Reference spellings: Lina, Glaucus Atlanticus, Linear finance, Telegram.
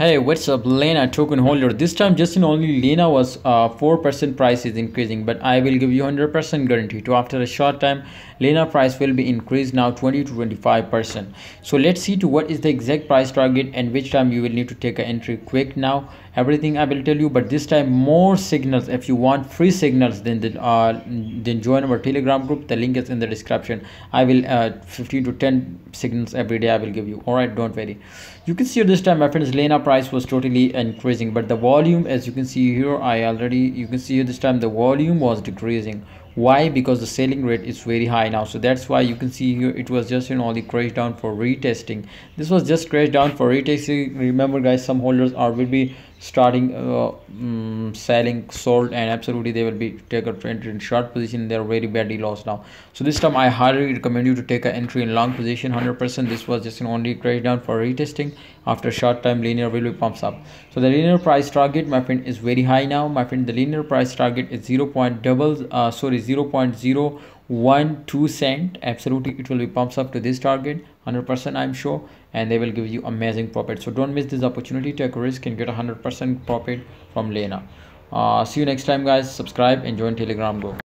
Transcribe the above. Hey, what's up Lena token holder? This time just in only Lena was 4% price is increasing, but I will give you 100% guarantee to after a short time Lena price will be increased now 20 to 25%. So let's see to what is the exact price target and which time you will need to take an entry quick. Now everything I will tell you, but this time more signals. If you want free signals, then join our Telegram group. The link is in the description. I will 15 to 10 signals every day I will give you. All right, don't worry. You can see this time, my friends, Lena price was totally increasing, but the volume, as you can see here, you can see here this time the volume was decreasing. Why? Because the selling rate is very high now, so that's why you can see here it was just only crashed down for retesting. This was just crashed down for retesting. Remember guys, some holders will be starting sold, and absolutely they will be take a entry in short position. They are very badly lost now, so this time I highly recommend you to take an entry in long position 100%. This was just only crash down for retesting. After short time Linear will be pumps up. So the Linear price target, my friend, is very high now, my friend. The Linear price target is 0.012 cent. Absolutely it will be pumps up to this target 100%, I'm sure, and they will give you amazing profit. So don't miss this opportunity, take a risk and get 100% profit from Lena. See you next time guys. Subscribe and join Telegram group.